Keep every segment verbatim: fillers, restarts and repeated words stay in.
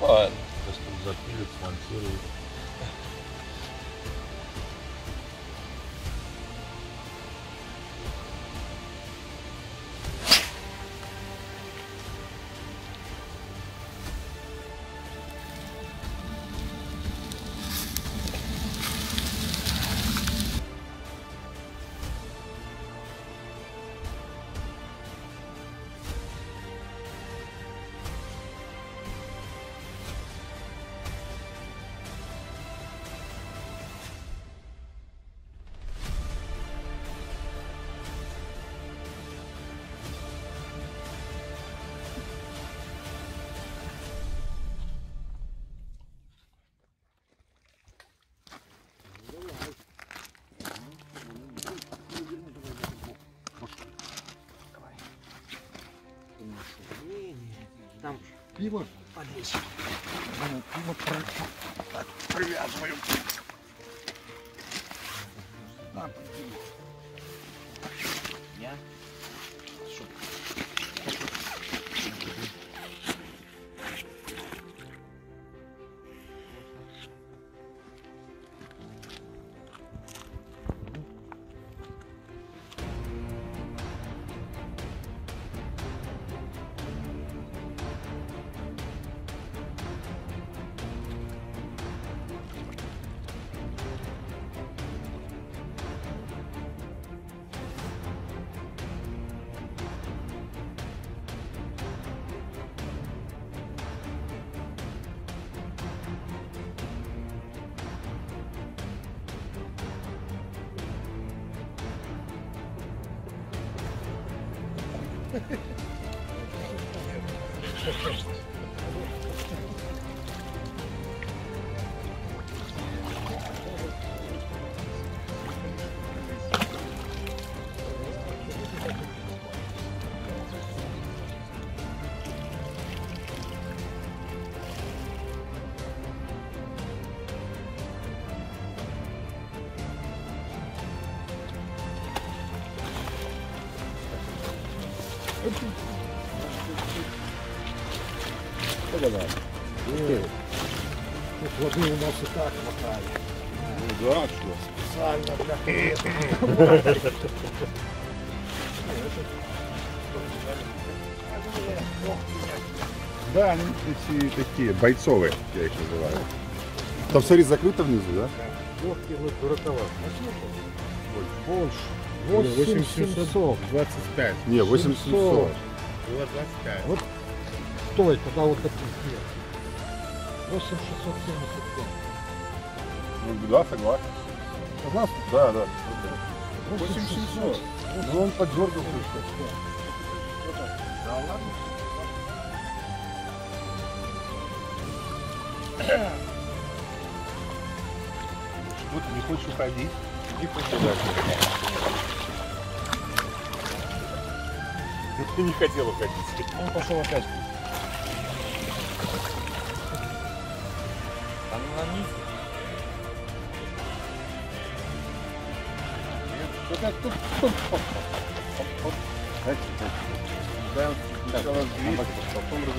Нормально. Сейчас тут запилит, смонтирует. Там пиво подвесим. Пиво привязываем. Там пиво. Я? Шо? Воды у нас и так хватает. Ну да, что? Специально для этого. Да, они такие бойцовые, я их называю. Там все закрыто внизу, да? Ловки вот дураковатые. Больше. восемь семьсот двадцать пять. Не, восемь семьсот. Было двадцать пять. Вот стой, когда вот такие. восемь шестьсот семьдесят пять. Ну да, согласен. Согласен? Да, да. восемь шестьсот. Ну он поддергивал. Да ладно? Что ты не хочешь уходить? Иди посюда. Ты не хотел уходить. Он пошел опять.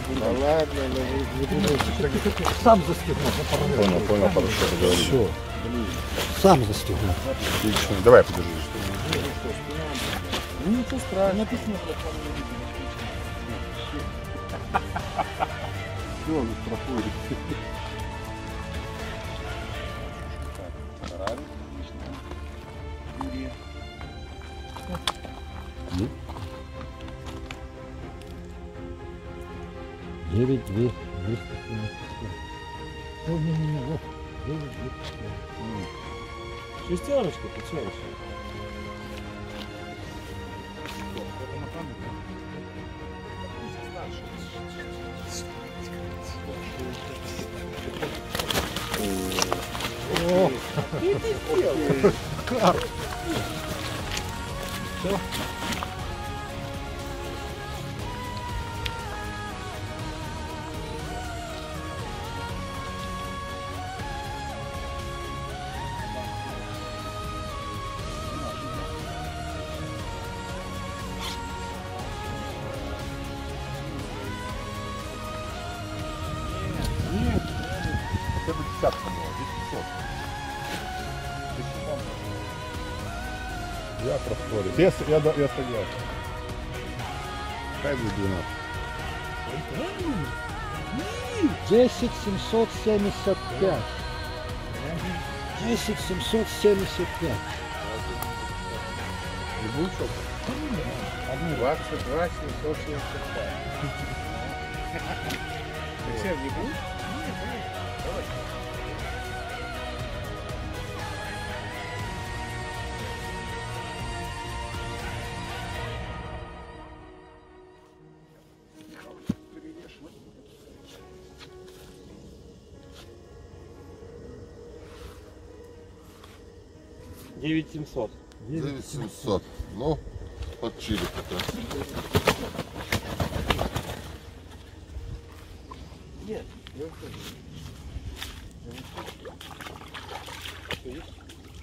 Да ладно, сам застегнул. Понял, понял, хорошо. Все. Сам застегнул. Отлично. Давай подержи. Ну ничего страшного. Все, он страхует. девять двести. Ну, не, не, вот. девять двести. Шестерочка, пятерочка. О, ты сделал. Карп. Все. Борис. Я, я, я согласен. Какая глубина? десять семьсот семьдесят пять. десять семьсот семьдесят пять. Лягушек? двадцать два семьсот семьдесят пять. Ты все в лягушек? девять семьсот. девять семьсот. Ну, под чили как раз. Нет, я ухожу.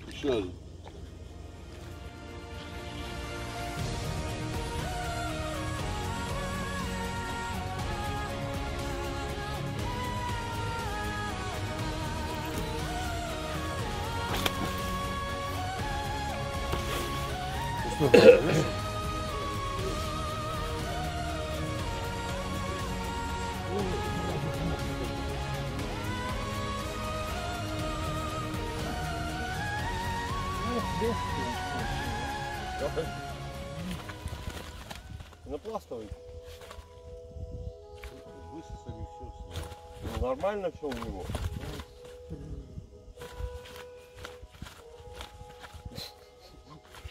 Еще один. Напластовый. Высосали все. Ну, нормально все у него.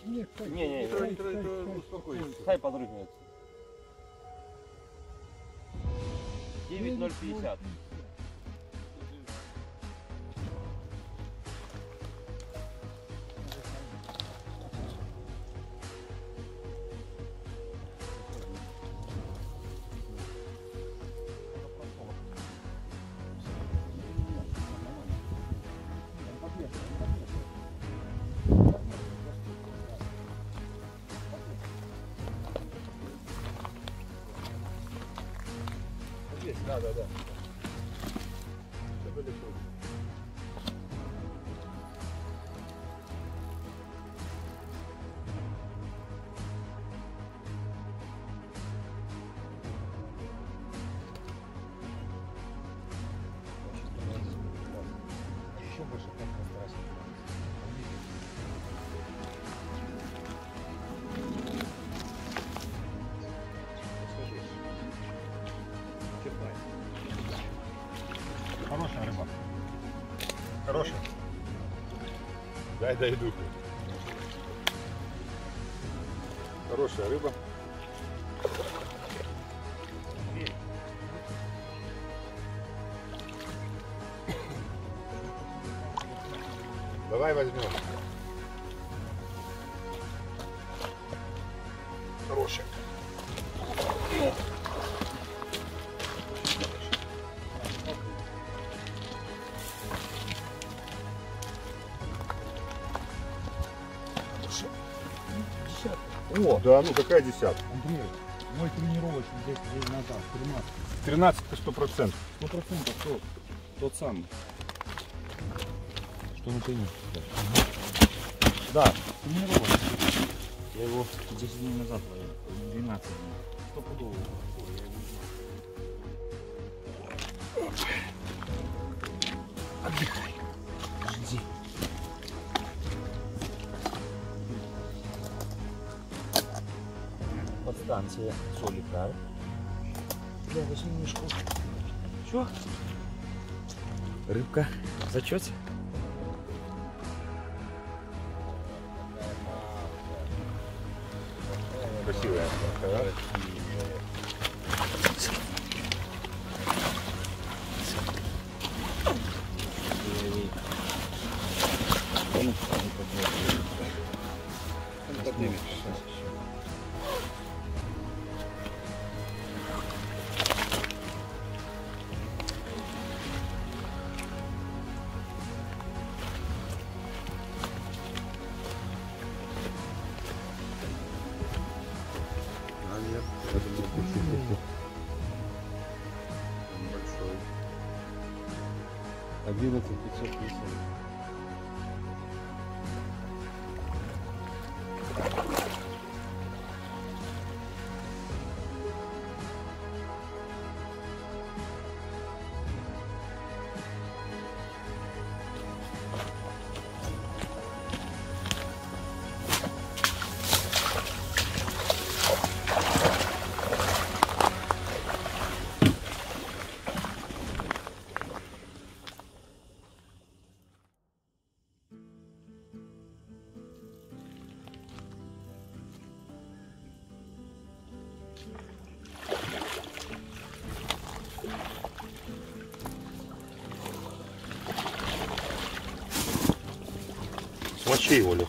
Не, не, не, успокойся. Хай подрыгнется. девять ноль пятьдесят. Да, да, да. Все далеко. Еще больше как хорошая рыба. Хорошая. Дай дойду. Хорошая рыба. Давай возьмем. Хорошая. О, да, ну какая десятка? Андрей, мой тренировочный здесь назад, тринадцать. тринадцать сто процентов. Сто процентов тот, тот самый. Что на тренировке? Да, тренировочный. Я его десять дней назад ловил, двенадцать дней. Сто пудовый. Отдыхай. Жди. Станция Солика. Бля, возьми мешку. Чё? Рыбка в зачёте? Красивая. Красивая. одиннадцать пятьсот пятьдесят. Мочи его, Лех.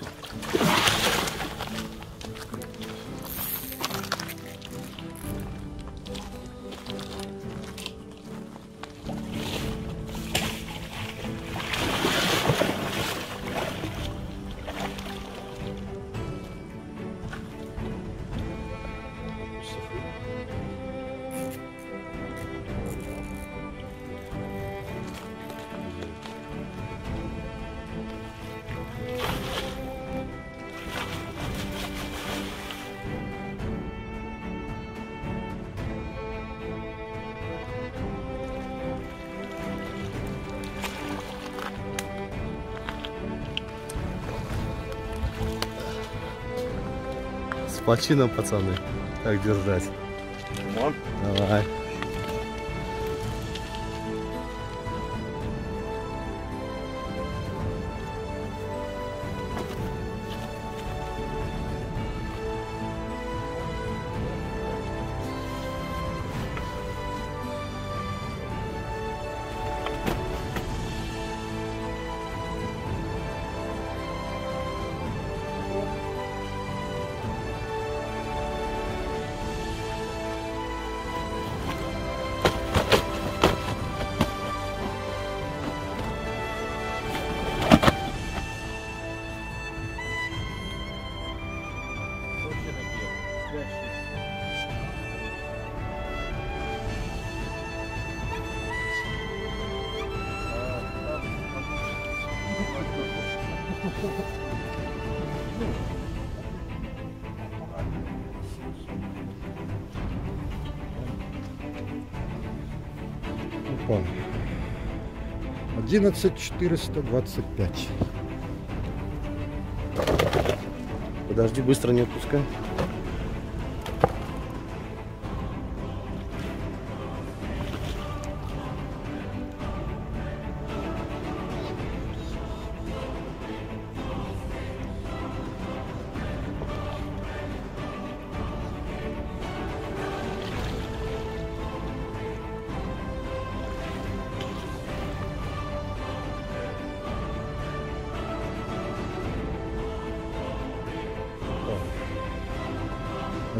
Почином, пацаны, так держать. Чумон. Давай. одиннадцать тысяч четыреста двадцать пять. Подожди, быстро не отпускай.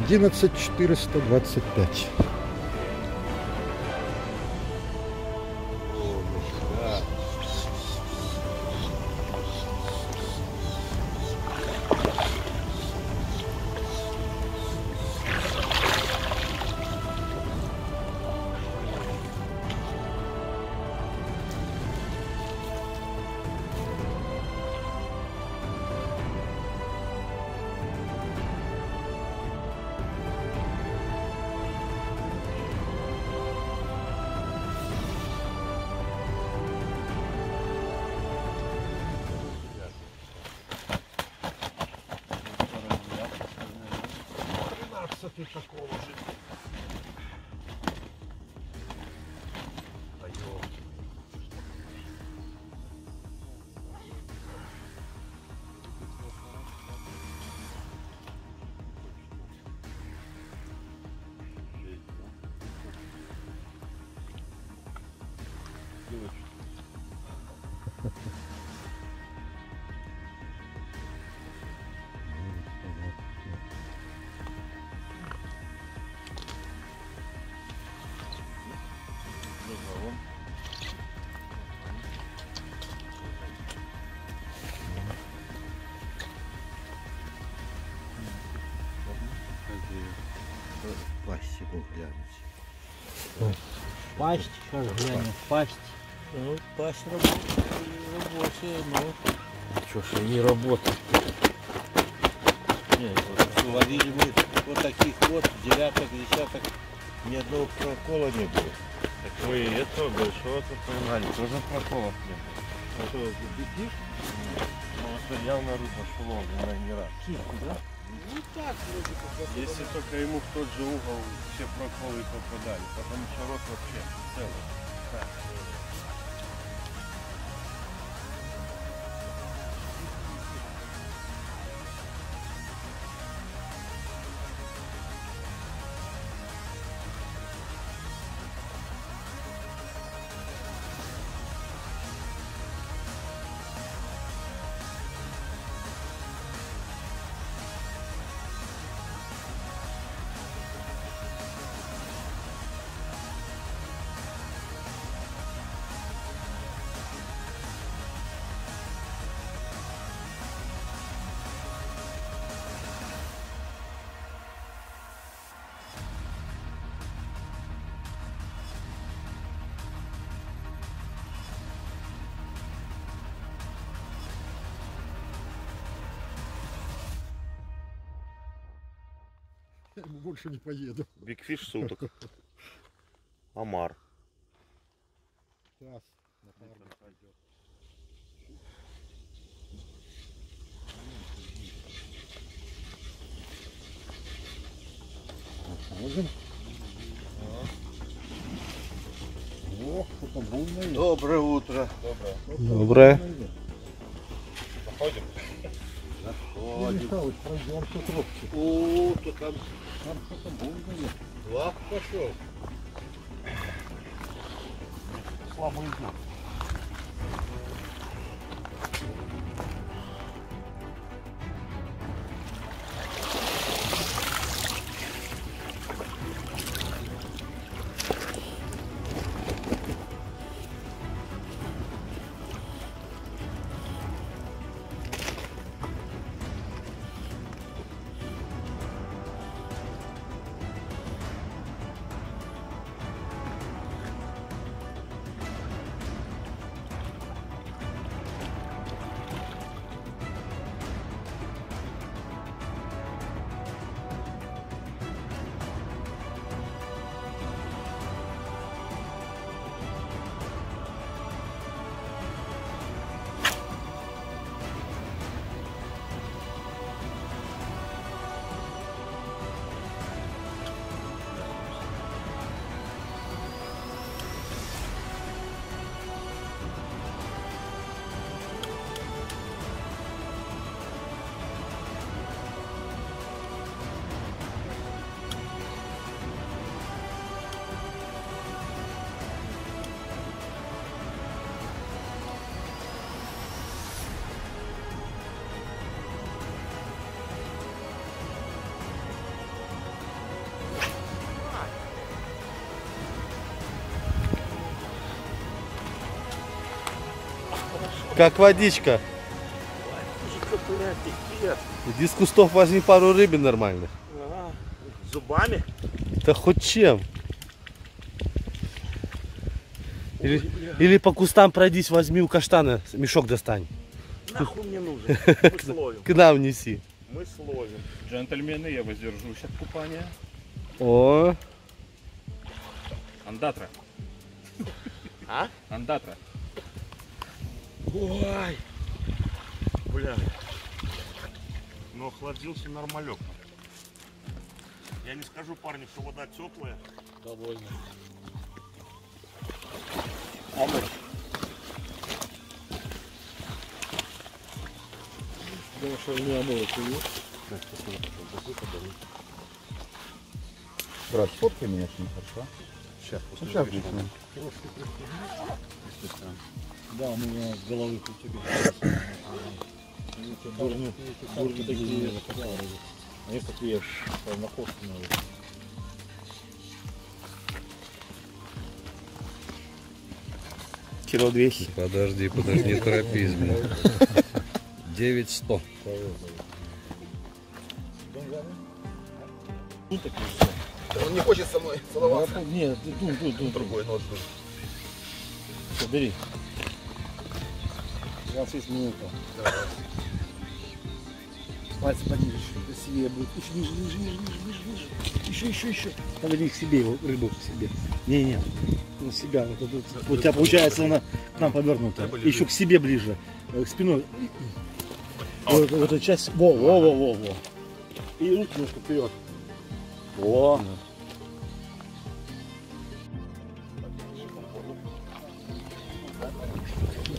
одиннадцать тысяч четыреста двадцать пять. Такого же. Пасть, сейчас глянем, пасть. Ну, пасть рабочая, но... Чё ж, и не работает. Нет, вот, ловили мы вот таких вот, девяток, десяток, ни одного прокола не было. Так вы и этого большого-то поймали, тоже проколов не было. А что, бегишь? Ну, стоял на рыбу шелом, не раз. Кирку, да? Ну так, вроде как. Если только ему в тот же угол все проколы попадали, потому что рот вообще целый. Так. больше не поеду. Бигфиш суток. Омар. Сейчас. Можем? О, что-то буйное. Доброе утро. Доброе. Доброе. Заходим. Заходим. О, то там, там что-то буйное. Лап пошел. Слабо идет. Как водичка. Иди с кустов возьми пару рыбин нормальных. Ага. Зубами? Да хоть чем. Или, ой, или по кустам пройдись, возьми у каштана, мешок достань. Нахуй мне нужен. Мы словим. К нам неси. Мы словим. Джентльмены, я воздержусь от купания. О. Андатра. А? Андатра. Ой, бля, но охладился нормалек. Я не скажу, парни, что вода теплая. Довольно. А мы? Потому что не омылок ее. Брат, фоткай меня с ним, хорошо? Сейчас, после сейчас выясним. Да, у меня с головы у тебя. Эти бурни, бурни такие. Они такие полнокосные. Кило двести. Подожди, подожди, не торопись, блин. Девять сто. Он не хочет со мной целоваться. Нет, дун, дун, дун. Другой нож дун. Все, бери. двадцать минут. Пальцы подержи еще. Сильнее будет. Еще ниже, ниже, ниже, ниже, ниже. Еще, еще, еще. Подожди к себе его, рыбу к себе. Не, не, на себя. Вот, вот, вот. У тебя получается она к нам повернута. Еще к себе ближе. К спиной. Вот, вот эта часть. Во, во, во, во, во. И руки немножко вперед. Во.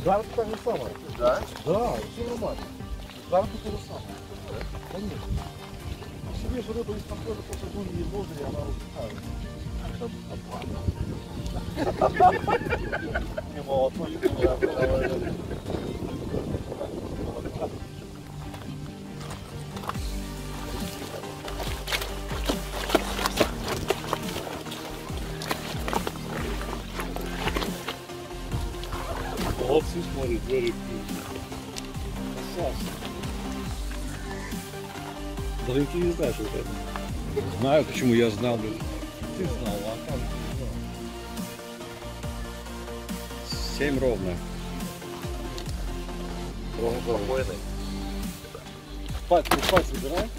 Гарп так же самое. Да? Да, все нормально. Гарп то же самое. Конечно. А себе же рыба из контроля после года не можно, и она устает. Не молотно. Смотри, две рыбки. Даже ты не знаешь, что это. Знаю, почему я знал. Ты знал, а как ты знал? Семь ровно. Ровно. Пальцы, пальцы убирай.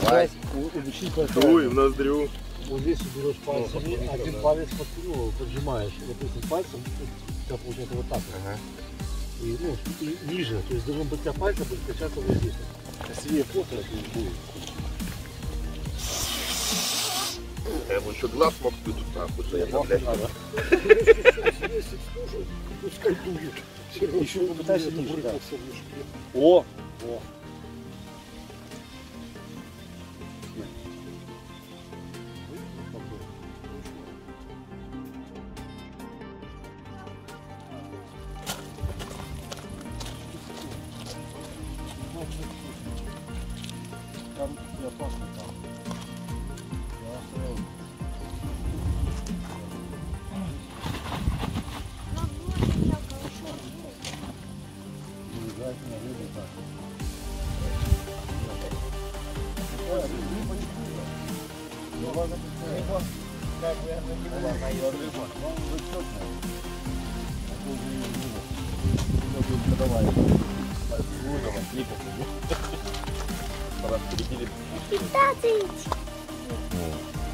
Давай. Дуй в ноздрю. Вот здесь берешь пальцем, ну, один да. палец подпилил, поджимаешь, допустим, пальцем, у тебя получается вот так. Ага. И, ну, и ниже, то есть должен быть у тебя пальцем, будет качаться вот здесь. А себе плохо это будет. Я бы еще глаз мог быть нахуй за это, блядь. Пускай дует. Еще попытайся ниже, да. О! О!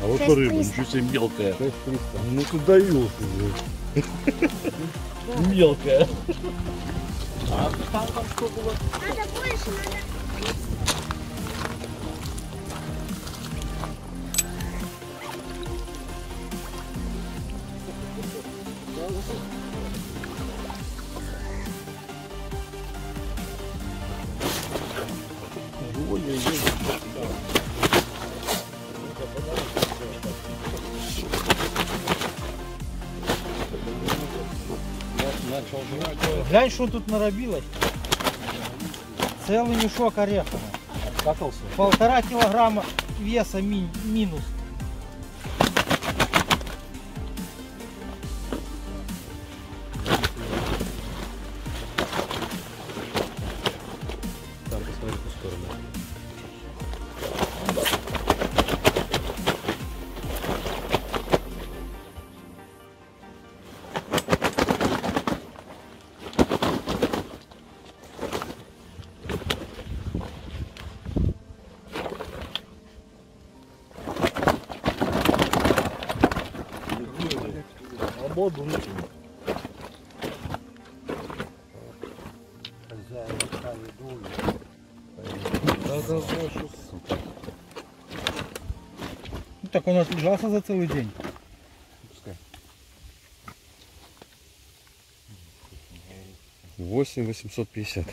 А вот по рыбу, ничего себе мелкая. Ну ты доелся. Мелкая. А там там что было? Надо больше, надо. Глянь, что он тут нарабилось. Целый мешок орехов. Полтора килограмма веса ми минус. Там посмотри по сторонам. Ну так он отлежался за целый день. восемь тысяч восемьсот пятьдесят.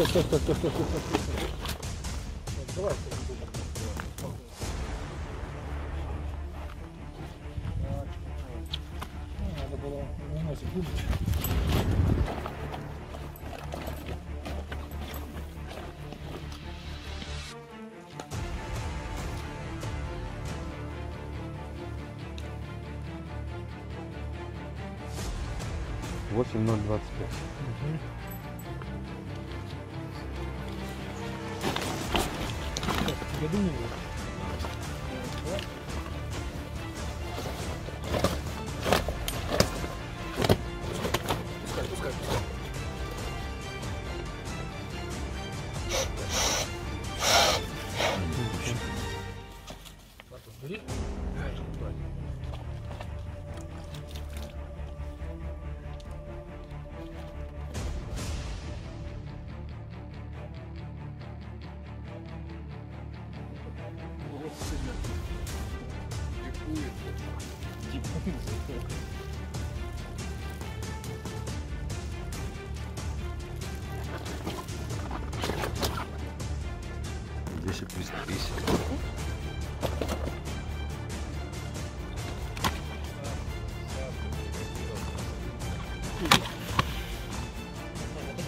Стой, стой, стой, стой, стой, стой. Давай, надо было наносить губочку. восемь ноль двадцать пять. Я думаю. Пускай, пускай, пускай. Ой,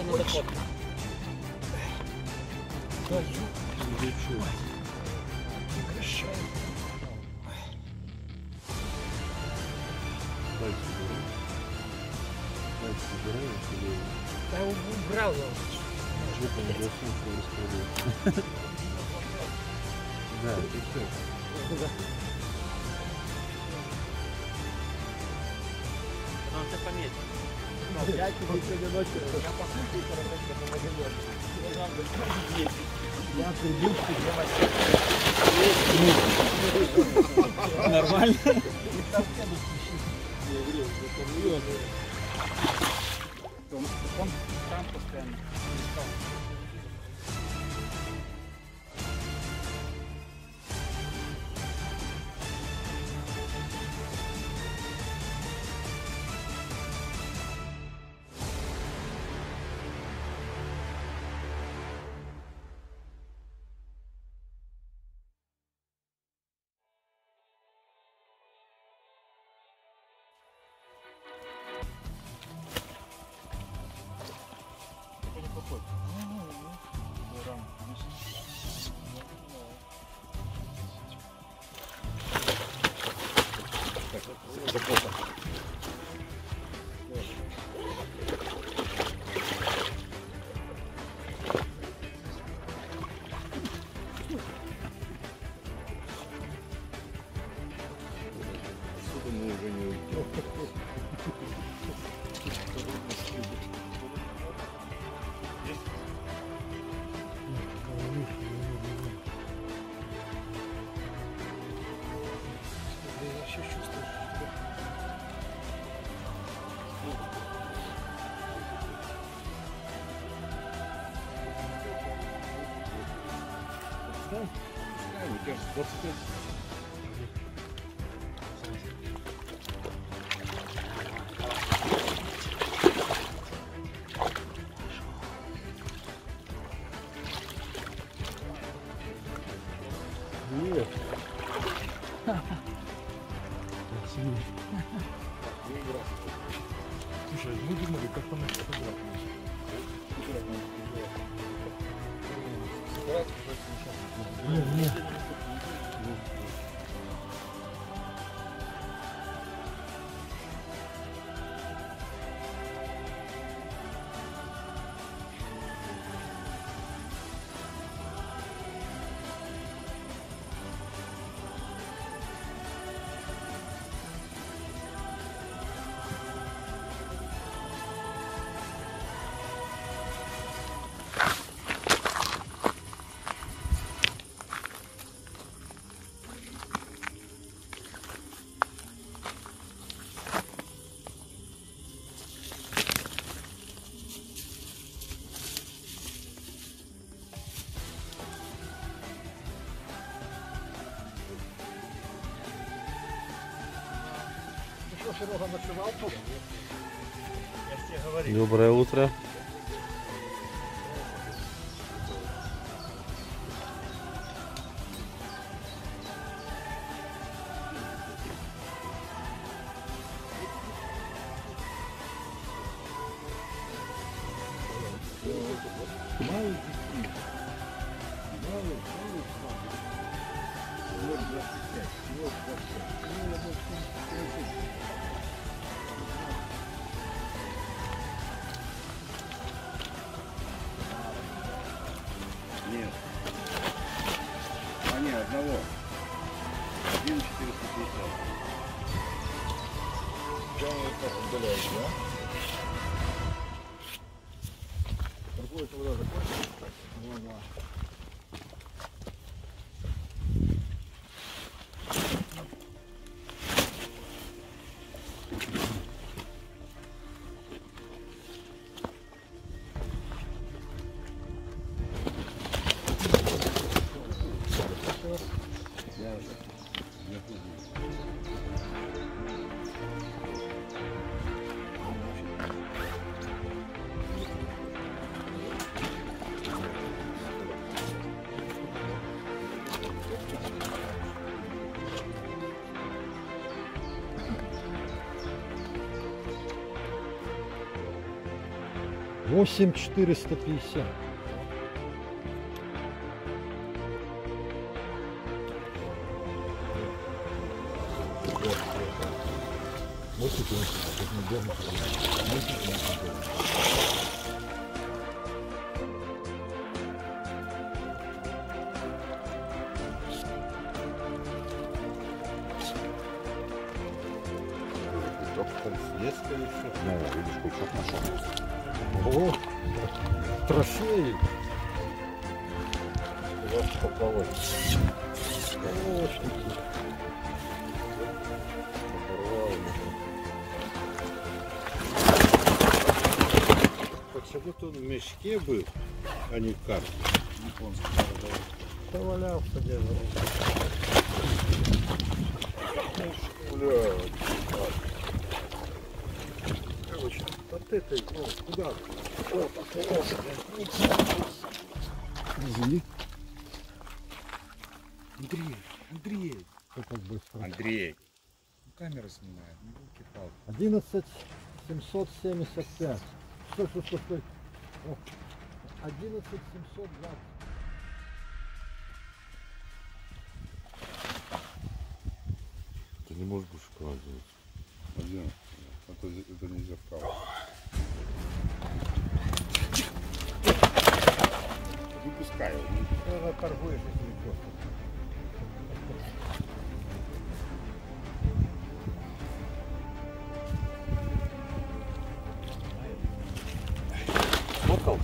на заход. Твою величу. Прекращай. Пальцы убирай. Пальцы убирай, если... Да убрал я уже. Чего там голосунку раскрывает? Да, и все. Он все пометил. Я тебе сегодня ночью, я послушаю, короче, на Молодежке. Я приду к тебе вообще. Нормально? Он там постоянно. What's this? Нет. Слушай, мы думали, как по нашей фотографии. Нет, нет. Доброе утро. Редактор субтитров А.Семкин Корректор А.Егорова восемь тысяч четыреста пятьдесят. О, трофей! Почему-то он в мешке был, а не в карте. Повалялся где-то. Вот это, ну, куда? Вот, Извини. Андрей, Андрей. Андрей. Камера снимает. одиннадцать семьсот семьдесят пять. Стой, стой, стой, стой. одиннадцать семьсот двадцать. Ты не можешь больше показывать. Один. Это, это не зеркало. Не пускай его. Ты торгуешь этими кёрками. Фоткал?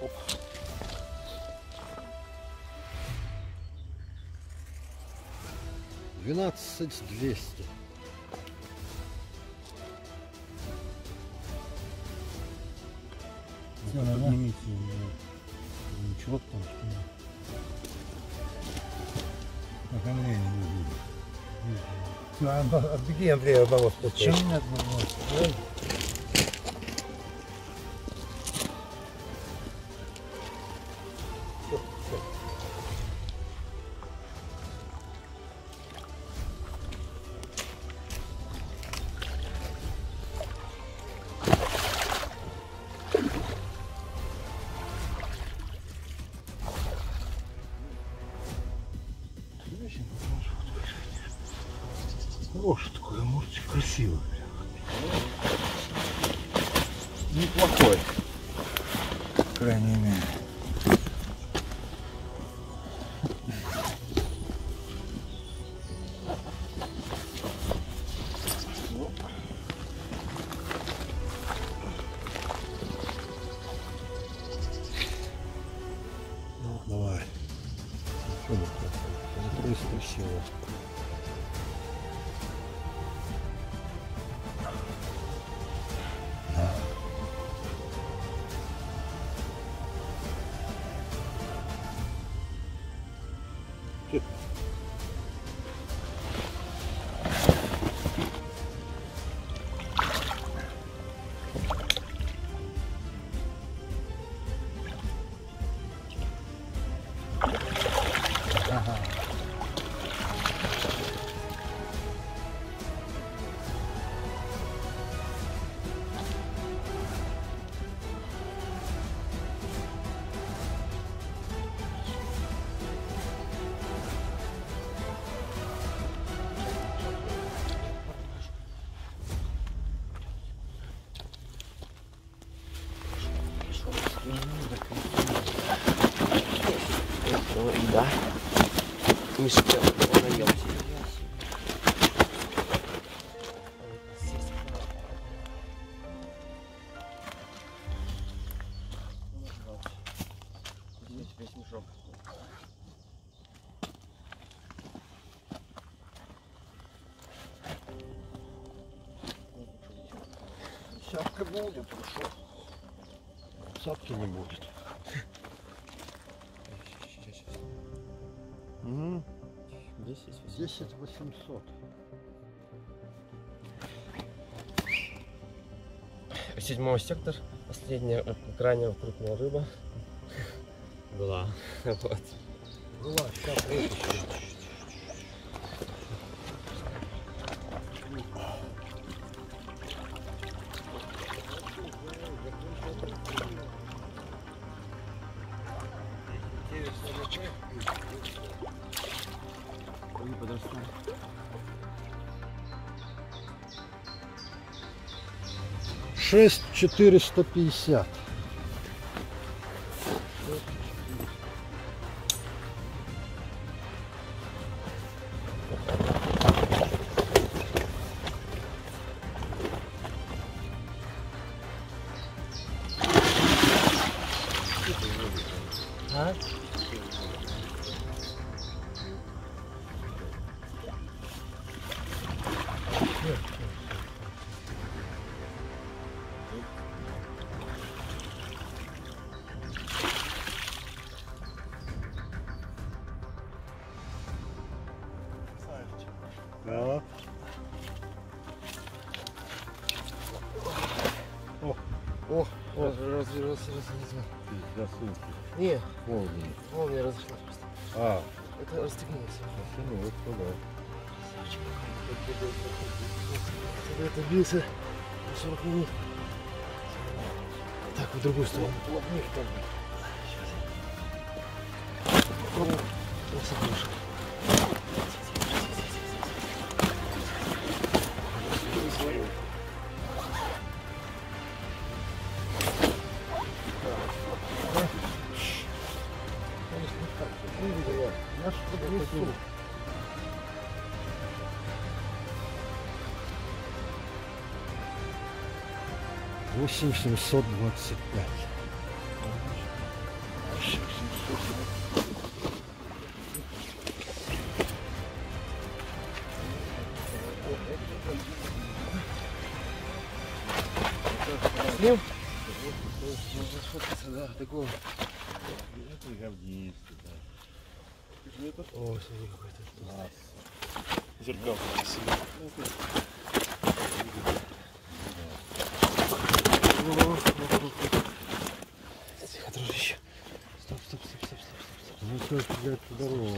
Оп. двенадцать двести. Все, поднимите ничего, потому что так Андрей не будет. Отбеги, Андрей, одного спустя. Почему нет одного? Хороший такой амурчик, красивый. Неплохой, по крайней мере. Ну, давай. Просто всего. Да, не успел, он наелся. Сапка будет, ушел. Сапки не будет. десять восемьсот. Седьмой сектор. Последняя крайняя крупная рыба была. Вот. Была, сейчас выпущу. шесть четыреста пятьдесят. А? Не, молния. Молния разошлась просто. А. Это расстегнулось. Расстегнулось, да. Это бился на сорок минут. Так, в другую сторону. Лопни там. Сейчас. Попробуем. восемь семьсот двадцать пять. Слив? Да, такого. Это говнище, да. О, смотри, какой-то. Зеркал. Тихо, дружище. Стоп, стоп, стоп, стоп, стоп. Ну что ж, блядь, здорово.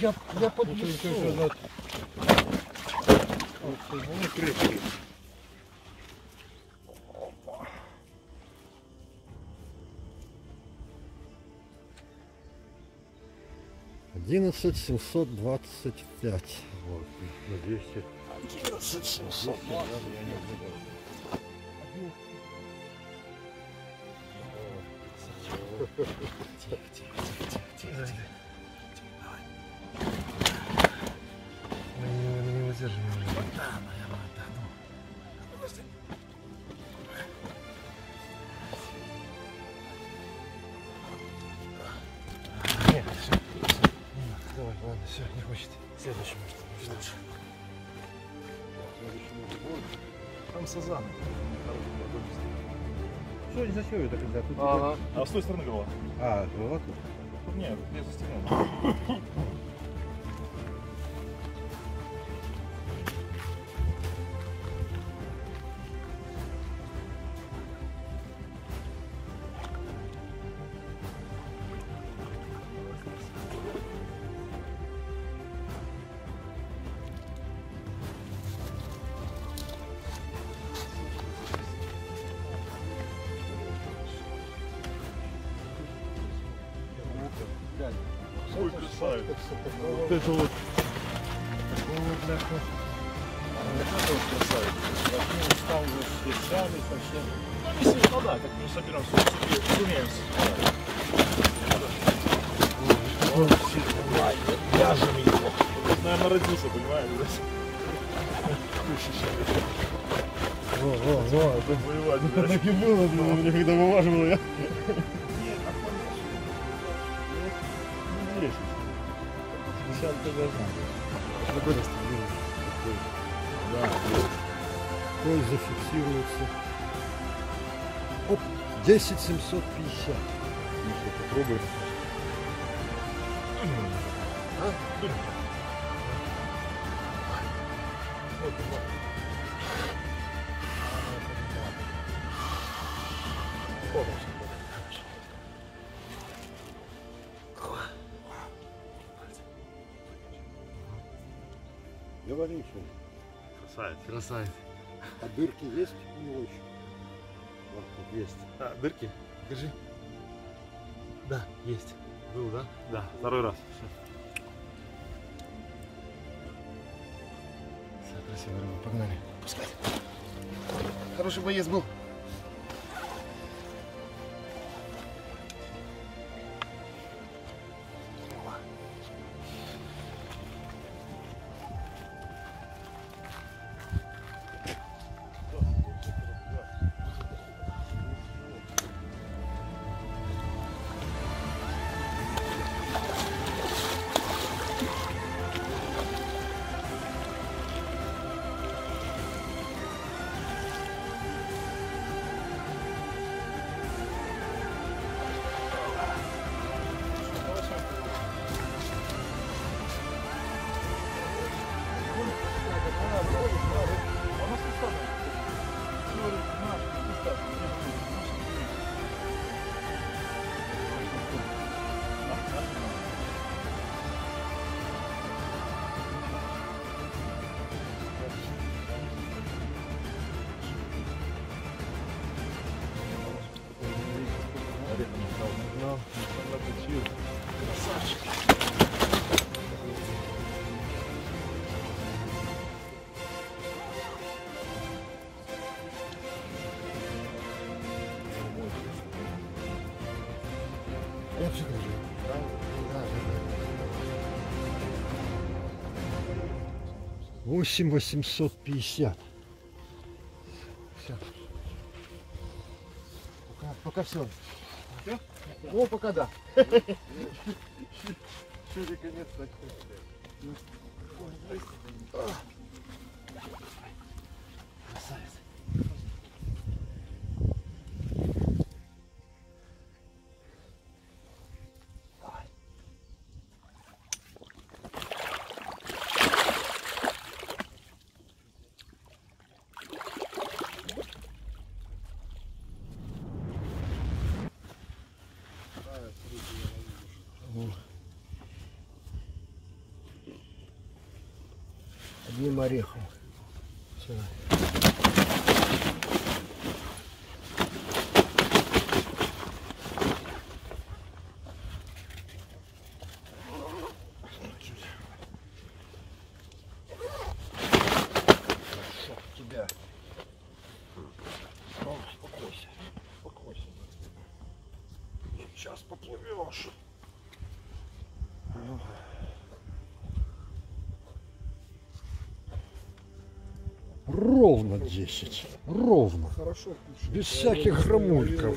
Я, я поднесу. одиннадцать семьсот двадцать пять. Вот, надеюсь. одиннадцать семьсот. Тихо, тихо, тихо, тихо, тихо. Вот да, моя мата, ну. А, нет, все, все. Не надо, давай, ладно, все, не хочет. Следующий может лучше. Там сазан. Что они засевают так когда? Ага. А с той стороны голова. А, голова тут? Нет, я застегнул. Ой, красавец. Вот это вот. Вот, бляха. Вот это вот красавец. Вообще устал уже с вещами, со всем. Ну, не смешно, да, как мы соберем все себе, сумеем. Вот, вяжем его. Вот, наверное, родился, понимаешь? Во, во, во. Это воевать, блядь. Так и было, блин, у меня когда вываживал я. Сейчас тогда знаю. Какой расстояние? Да, вот. Той зафиксируется. Оп! десять семьсот пятьдесят. Ну что, попробуй. А? Вот и вот. Хорошо. Говори, что ли? Красавец. Красавец. А дырки есть у него еще? Вот тут есть. А, дырки? Держи. Да, есть. Был, да? Да, второй раз. Все, красиво, рыба. Погнали. Пускай. Хороший боец был. Я все кружу. Да? Да, да, да. восемь тысяч восемьсот пятьдесят. Все. Пока, пока все. Все? О, пока да. Еще конец так. Красавец. Одним орехом. Все. Тебя. Успокойся. Успокойся. Сейчас поплывешь. Ровно десять. Ровно. Хорошо, без всяких хромульков.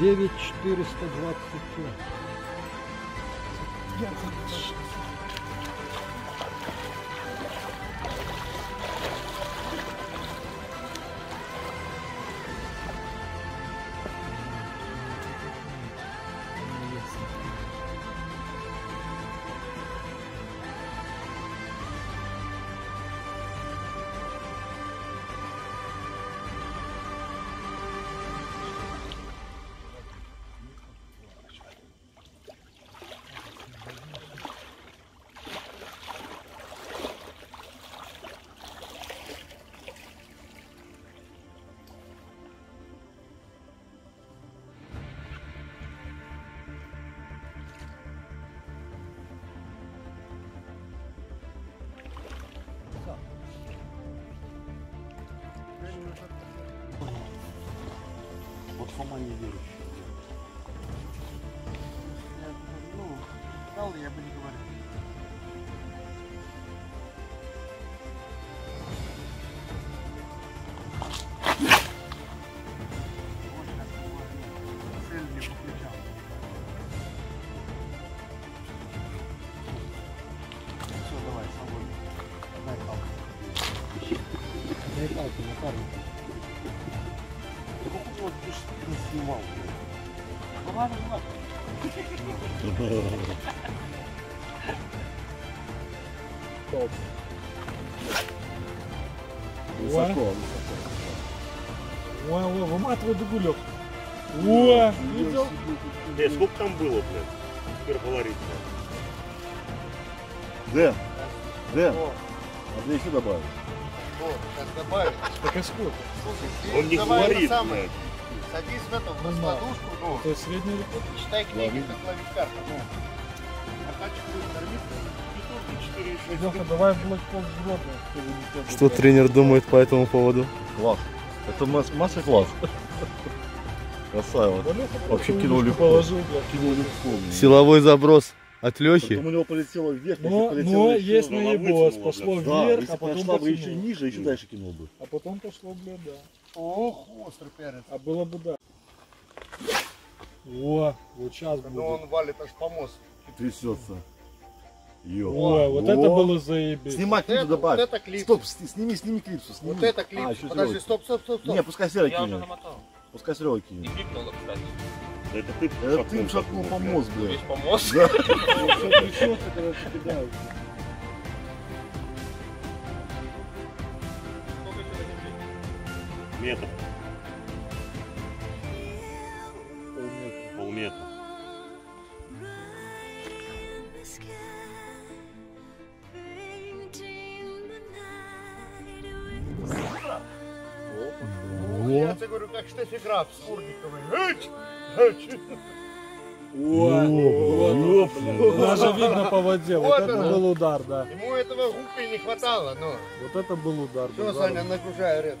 девять тысяч четыреста двадцать пять. Вот Фома не верит. Ну, стал я бы не говорил. Высоко, высоко. Выматывай дугулек. О, видел? Э, сколько там было, блядь? Перфолорит. Да. Да. А где еще добавить? О, сейчас добавить. Так и сколько? Слушай, он не говорит, блядь. Садись в эту раскладушку, ну, считай книги, как ловить карту. Леха, давай в блэкпол жротно. Что тренер думает по этому поводу? Класс. Это масса класс. Красава. Вообще кинул легко. Силовой заброс от Лехи. Потом у него полетело вверх, но, полетело но еще, есть наебос, пошло да, вверх, а потом пошло бы еще ниже, еще дальше кинул бы. А потом пошло, бля, да. Ох, острый перец. А было бы да. О, вот сейчас будет. Но он валит аж по мосту. Трясется. Ё. О, о, вот о. Это было заебись. Снимать вот не это, добавь. Вот это клипсу. Стоп, сними, сними клипсу. Сними. Вот это клипсу. А, подожди, стоп, стоп, стоп, стоп. Не, пускай Серый кинет. Я уже намотал. Пускай Серый кинет. И клипнуло, кстати. Это ты, это ты им шагнул по мозгу, блядь. Весь по мозгу. Да. Все трясется, когда все кидают. Сколько еще на нем жить? Метр. Полметра. Полметра. Я тебе говорю, как штефи граф с курниками. Даже видно по воде. Вот это был удар, да. Ему этого гупи не хватало, но. Вот это был удар. Все, Саня, нагружай рец.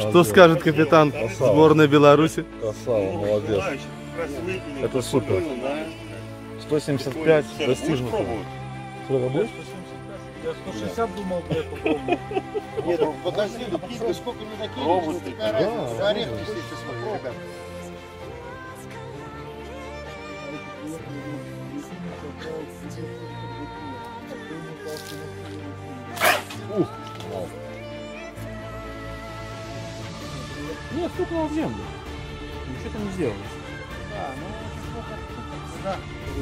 Что скажет капитан сборной Беларуси? Красава, молодец. Это супер. сто семьдесят пять достижно. Сколько будет? Я сто шестьдесят думал, я попробую. Нет, подожди, ну пить, сколько мы накинем, такая разница. Орех пишите, смотри, ребята. Ух! Нет, стукнуло в землю. Ничего там не сделалось. Да, ну,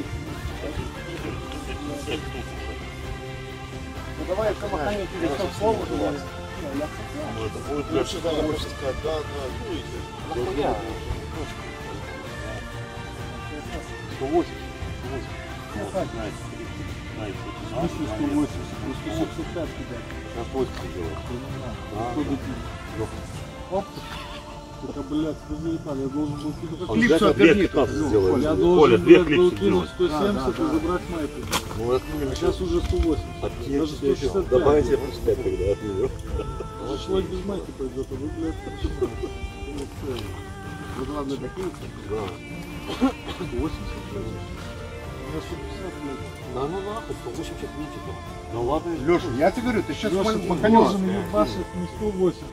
сколько... Да. Ну давай это махание перейдем в слово у вас. Ну это будет легче, да, лучше сказать, да, да. Ну я. сто восемь. сто восемь. сто восемь. сто восемь. Сейчас восемь делаем. Что делать? Оп. Только, блядь, разлетали, я должен был кинуть. Клипсу отверни. Я должен, блядь, был кинуть сто семьдесят и забрать майку. А сейчас уже сто восемьдесят. Даже сто шестьдесят пять. Добавите сто шестьдесят пять, когда отведем. А человек без майки пойдет, а вы, блядь, вот ладно, это клипсу? Да. сто восемьдесят, да ну нахуй, сто восемьдесят нитиков. Ну ладно. Леша, я тебе говорю, ты сейчас маханешься. Пашек не сто восемь.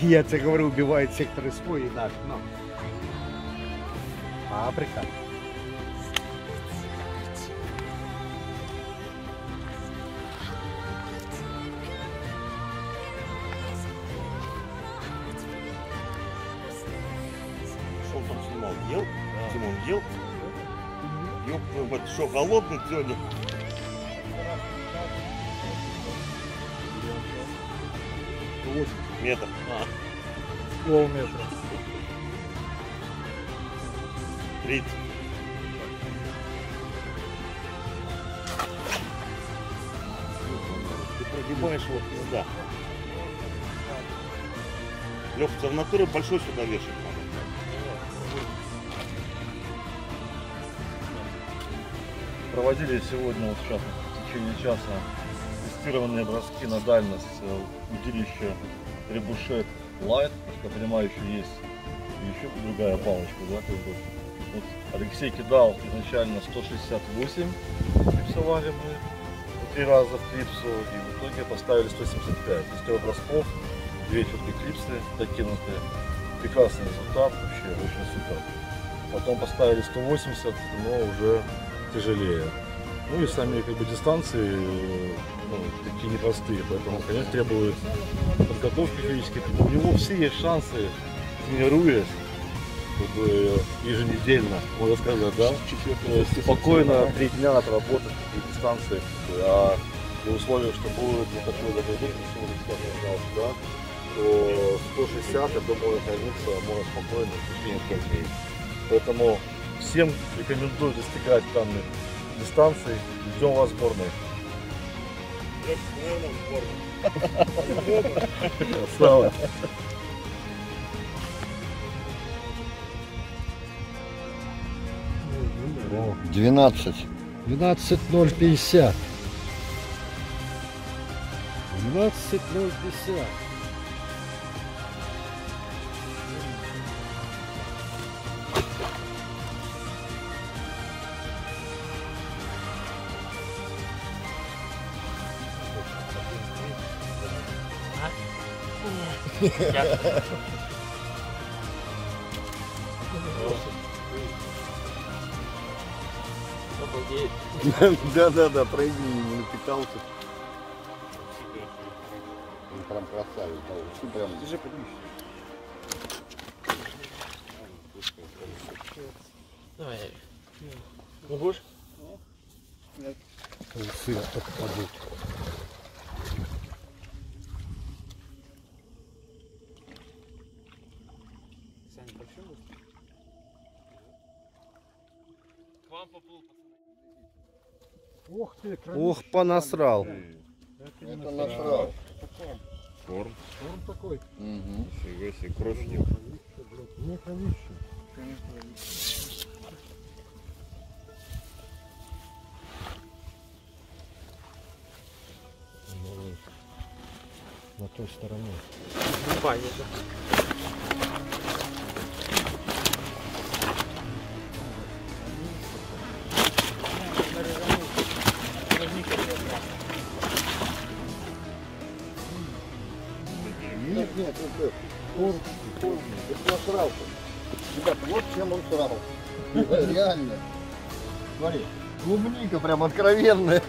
Я тебе говорю, убивает сектор СПО и наш, но... Африка. Что он там снимал? Ел? Да. Тимон ел? Ёб твою мать, что, голодный, тёня? Метр. А. Полметра. тридцать. Ты прогибаешь его сюда. Лёх, у тебя в натуре большой сюда вешать надо. Проводили сегодня, вот сейчас, в течение часа, тестированные броски на дальность удилища Ребушет Лайт, я понимаю, еще есть еще другая палочка, да, как бы. Вот Алексей кидал изначально сто шестьдесят восемь, клипсовали мы три раза в клипсу, и в итоге поставили сто семьдесят пять. Из трех бросков, две четкие клипсы докинутые, прекрасный результат, вообще очень супер. Потом поставили сто восемьдесят, но уже тяжелее. Ну и сами как бы дистанции, ну, такие непростые, поэтому, конечно, требует подготовки физической. У него все есть шансы, тренируясь, как бы еженедельно, можно сказать, да, спокойно три дня отработать такие дистанции, как бы, а при условии, что будет вот такой загрузок, да, то сто шестьдесят, я думаю, хранится, можно спокойно в течение трех дней. Поэтому всем рекомендую достигать данных дистанции, ждем вас в сборной. Красава. двенадцать. двенадцать ноль пятьдесят. двенадцать ноль пятьдесят. Да-да-да, пройди, не напитался. Он прям красавец, да, прям. Держи, подвижься. Ну будешь? Нет. Усы только падают. Ох, ты, ох, понасрал. Это, Это насрал. Корм. Корм такой. Угу. Фига себе, крошник. Не хранишься. Конечно. На той стороне. Понятно. Нет, нет, корм, корм, это насрался. Ребята, вот чем он срал. Реально. Смотри, клубника прям откровенная.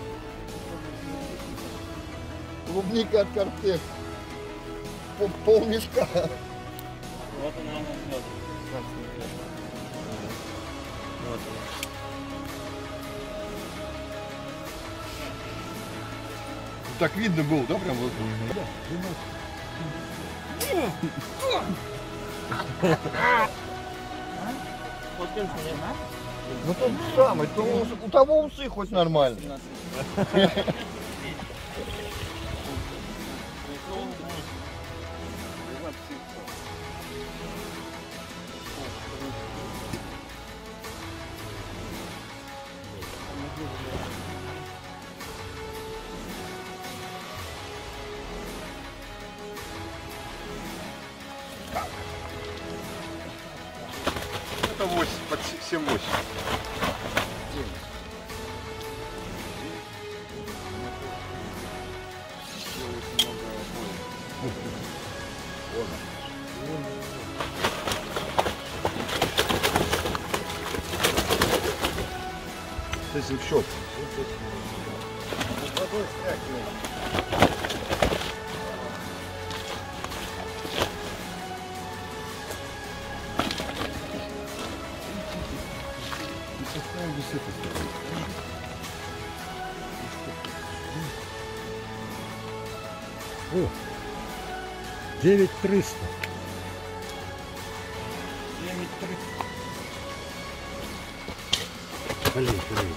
Клубника от Карпек. Пол мешка. Вот она, она смотрит. Вот она. Так видно было, да, прям вот? Ну тот самый, то у того усы хоть нормально. восемь под семь восемь. Здесь и в щелк. девять триста. девять триста. Блин, блин, блин.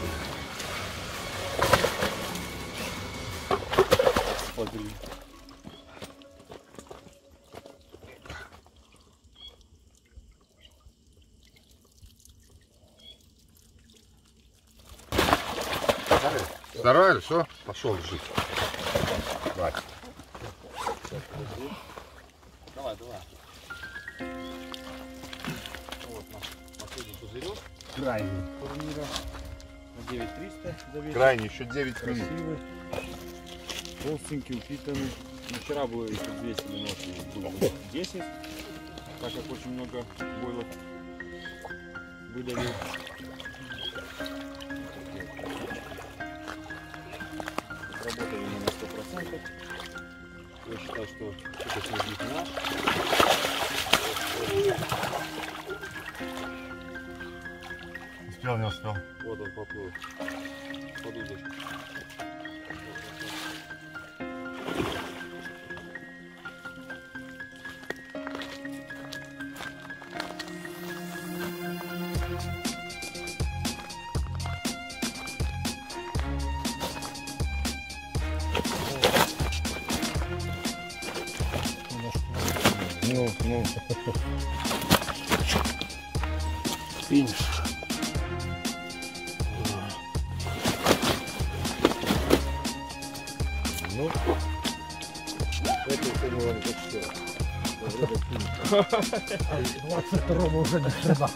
Старались, все, пошел жить. Так. Давай, давай. Вот наш последний пузырек. Крайний. Турнира. девять триста. Крайний, еще девять. Красивый. Толстенький, упитанный. Ну, вчера было еще двести девяносто, десять. Так как очень много бойлов выдали. Работали мы на сто процентов. Я считаю, что это будет наш. Успел, не успел. Вот он поплыл. Под удочку. Ну. Финиш. Ну. Это было не так что. двадцать второго уже не треба.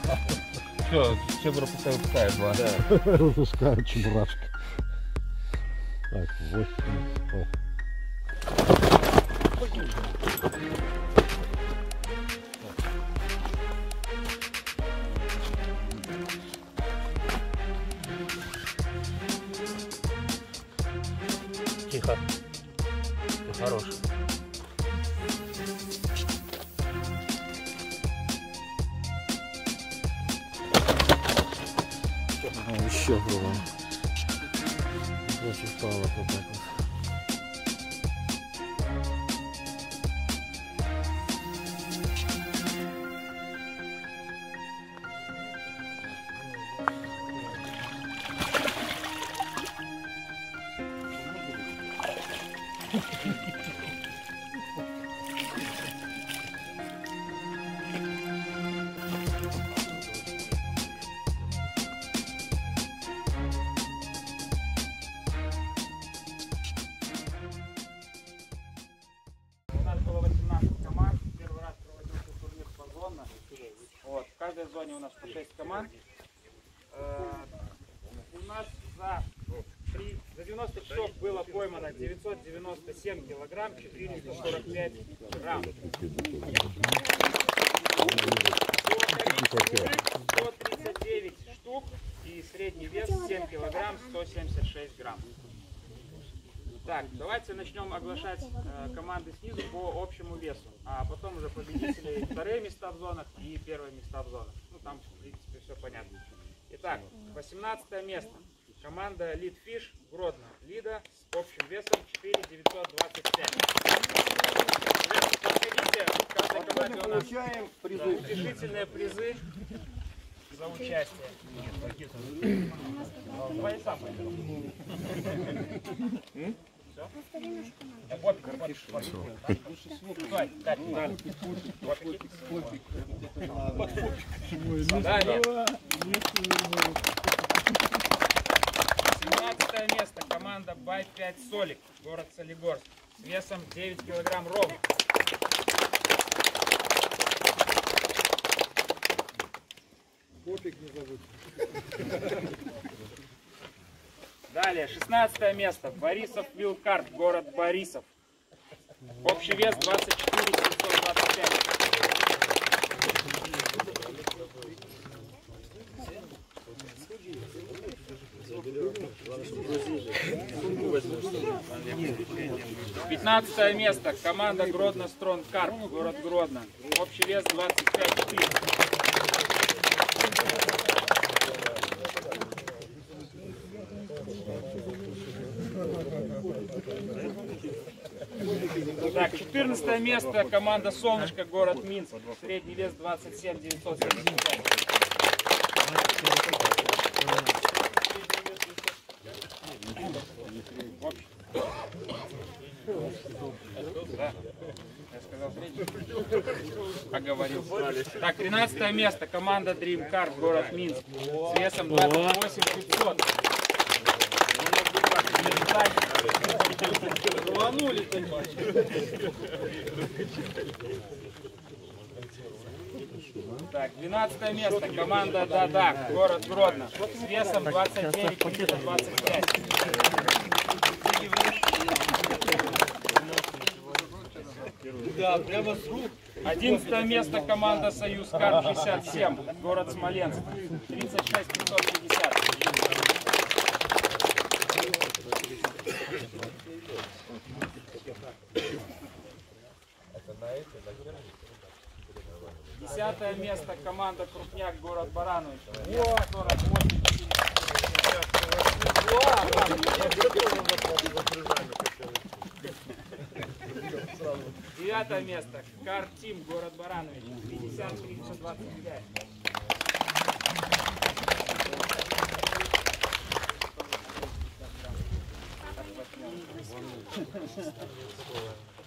Все, чебра пускай выпускает, да. Выпускаю чебурашки. Так, восемь. Тихо. Ты хороший. А, еще было. Очень впало вот так вот. В зоне у нас по шесть команд. У нас за, за девяносто часов было поймано девятьсот девяносто семь килограмм, четыреста сорок пять грамм. сто тридцать девять штук и средний вес семь килограмм, сто семьдесят шесть грамм. Так, давайте начнем оглашать э, команды снизу по общему весу, а потом уже победители вторые места в зонах и первые места в зонах. Ну, там, в принципе, все понятно. Итак, восемнадцатое место. Команда Лид Фиш, Гродно, Лида с общим весом четыре тысячи девятьсот двадцать пять. Подходите, в каждой команде у нас утешительные призы за участие. Давай сам пойдем. Вот, семнадцатое место. Команда Бай пять Солик, город Солигорск, с весом девять килограмм ровно. Копик не забудь. Далее, шестнадцатое место. Борисов-Бел-Карп, город Борисов. Общий вес двадцать четыре тысячи семьсот двадцать пять. пятнадцатое место. Команда Гродно-Строн-Карп, город Гродно. Общий вес двадцать пять тысяч. Так, четырнадцатое место, команда Солнышко, город Минск, средний вес двадцать семь тысяч девятьсот семьдесят пять. Оговорил. Так, тринадцатое место, команда Дримкарт, город Минск, с весом двадцать восемь тысяч пятьсот. Так, двенадцатое место, команда «Карт да», город Гродно, с весом двадцать девять тысяч двадцать пять. Да, прямо с рук. одиннадцатое место, команда «Союз Карп шестьдесят семь», город Смоленск, тридцать шесть тысяч пятьсот пятьдесят. Десятое место, команда «Крупняк», город Баранович. Девятое место, «Картим», город Баранович. пятьдесят тысяч триста двадцать пять.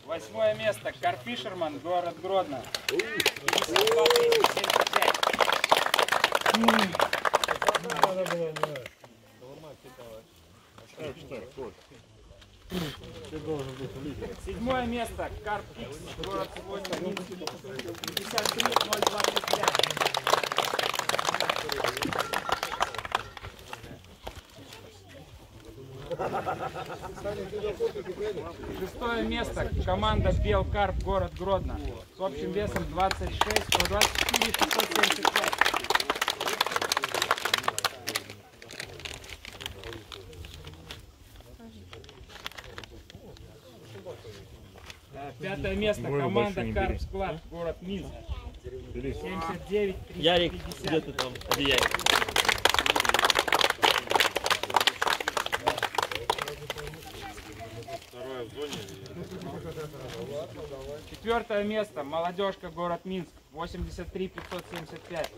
Восьмое место. Карп Фишерман, город Гродно. Седьмое место. Карт Икс, город Солнышко. Шестое место. Команда Белкарп, город Гродно. С общим весом двадцать шесть, двадцать четыре, шестьсот семьдесят пять. Пятое место. Команда Карп-Склад, город Минск. семьдесят девять, триста пятьдесят. Ярик, где ты там? Где Ярик? Второе в зоне. Четвертое место. Молодежка, город Минск. восемьдесят три, пятьсот семьдесят пять.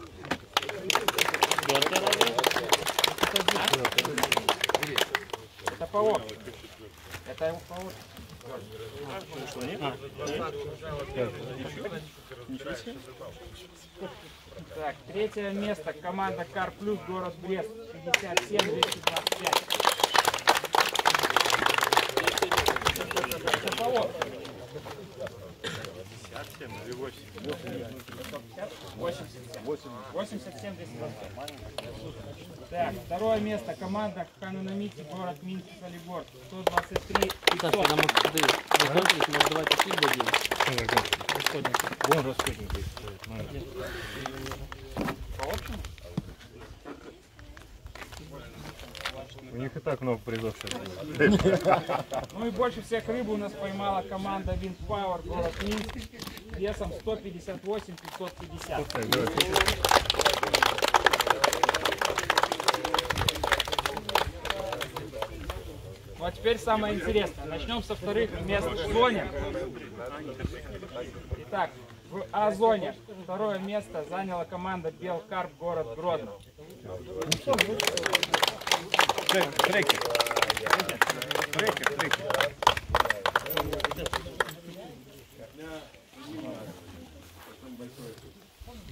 Это паук. Это его паук. Так, третье место. Команда Карплюс, город Брест. пятьдесят семь, двести двадцать пять. восемьдесят семь, двести двадцать пять. Так, второе место. Команда Ханнэмити, город Минск, Солигорск. сто двадцать три. Саша, нам вот сюда выходишь, может, давайте фильм будем. Вон расходник здесь стоит. По общему? У них и так много призов. Ну и больше всех рыбы у нас поймала команда Wind Power, город Минск, весом сто пятьдесят восемь, пятьсот пятьдесят. А теперь самое интересное. Начнем со вторых мест в зоне. Итак, в А-зоне второе место заняла команда Белкарп, город Гродно.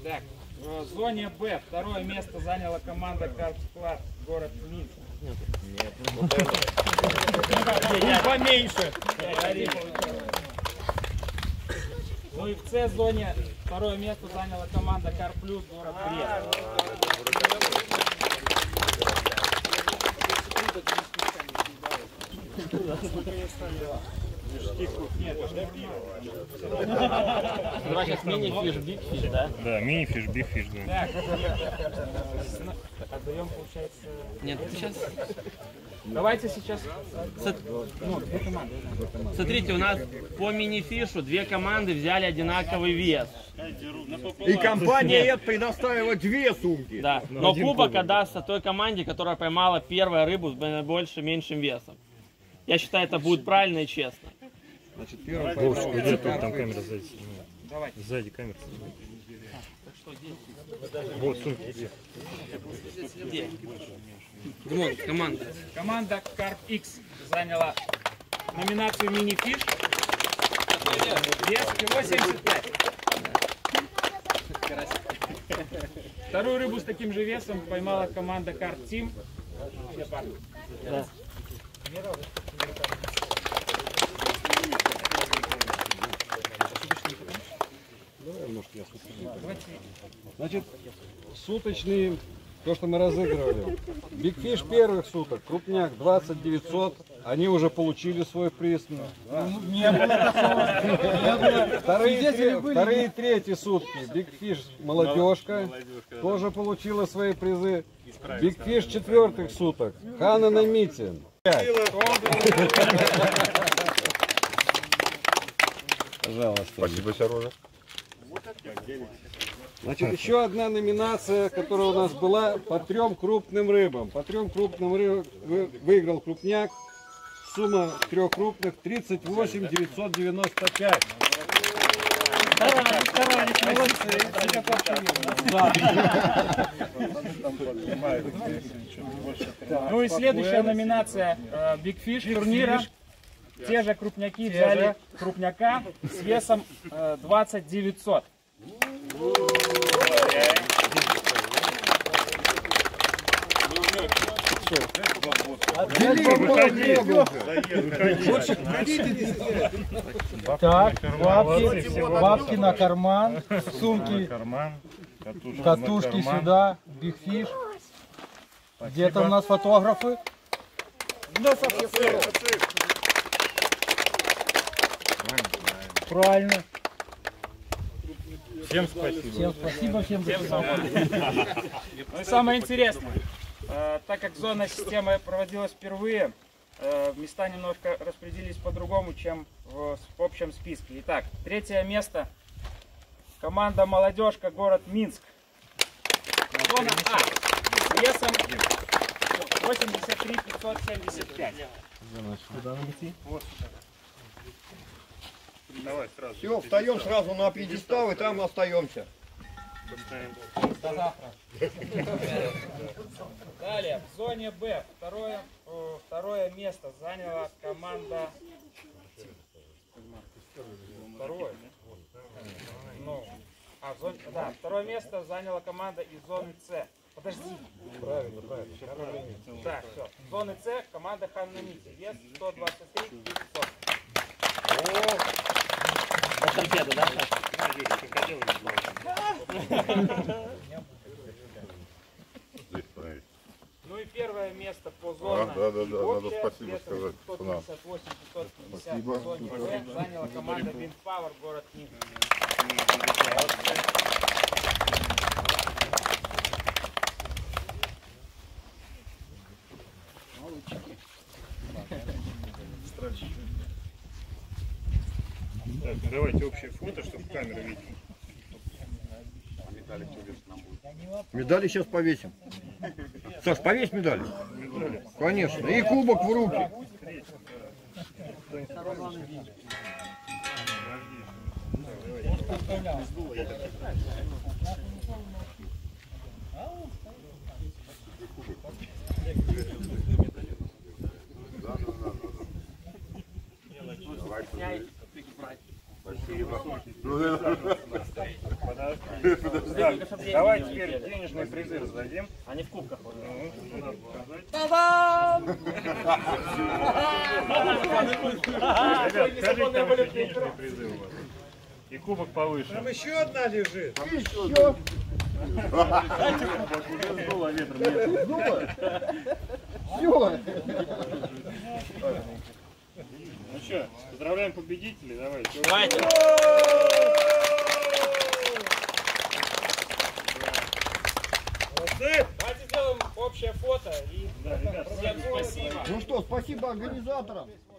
Так, в зоне Б второе место заняла команда Карп-Склад, город Минск. Нет, нет, вот это. Поменьше. Ну и в С-зоне второе место заняла команда Карплюс, город Брест. Давай сейчас мини-фиш, биг-фиш, да? Да, мини-фиш, биг-фиш, да. Отдаем, получается... Нет, сейчас... Давайте сейчас... Со... Ну, две команды. Смотрите, у нас по мини-фишу две команды взяли одинаковый вес. И компания Эд предоставила две сумки. Да, но кубок отдастся той команде, которая поймала первую рыбу с больше-меньшим весом. Я считаю, это будет правильно и честно. Значит, первый поймал... Где тут там камера сзади? Давайте. Сзади камера. Вот сумки. Димон, команда. Команда Карт Икс заняла номинацию мини-фиш. Вес всего семьдесят пять. Вторую рыбу с таким же весом поймала команда Карт Тим. Да. Значит, суточные, то, что мы разыгрывали. Бигфиш первых суток, крупняк двадцать девятьсот, они уже получили свой приз. Вторые и третьи сутки, бигфиш молодежка тоже получила свои призы. Бигфиш четвертых суток, Ханнэмити. Пожалуйста. Спасибо, Сережа. Значит, еще одна номинация, которая у нас была по трем крупным рыбам. По трем крупным рыбам выиграл крупняк. Сумма трех крупных тридцать восемь, девятьсот девяносто пять. Ну и следующая номинация Big Fish турнира. Те же крупняки взяли крупняка с весом двадцать девятьсот. Так, бабки на карман, сумки, катушки сюда, бигфиш. Где-то у нас фотографы. Правильно. Всем спасибо. Всем спасибо, всем спасибо. Самое интересное, так как зонная система проводилась впервые, места немножко распределились по-другому, чем в общем списке. Итак, третье место. Команда «Молодежка», город Минск. Зона А. С весом восемьдесят три тысячи пятьсот семьдесят пять. Куда нам идти? Вот сюда. Давай сразу. Все, встаем сразу на пьедестал и там остаемся. До завтра. Далее, в зоне Б второе, второе место заняла команда... Второе? Ну, а, зон... да, второе место заняла команда из зоны С. Подожди. Правильно, правильно. Да, все. В зоне С команда Ханнэмити. Вес сто двадцать три тысячи пятьсот. Торпеда, да? Ну и первое место по зоне. А, да, да, да, надо спасибо сказать. сто тридцать восемь тысяч пятьсот пятьдесят заняла команда Wind Power, город Нижний. Так, давайте общее фото, чтобы камеру видели. Медали сейчас повесим. Саш, повесь медали. медали. Конечно. И кубок в руки. Давай теперь денежные призы раздадим. Они в кубках. Та-дам! И кубок повыше. Там еще одна лежит. Еще. Ну что, поздравляем победителей, давайте. Давайте. Давайте сделаем общее фото. И... Да, ребят, всем спасибо. Ну что, спасибо организаторам.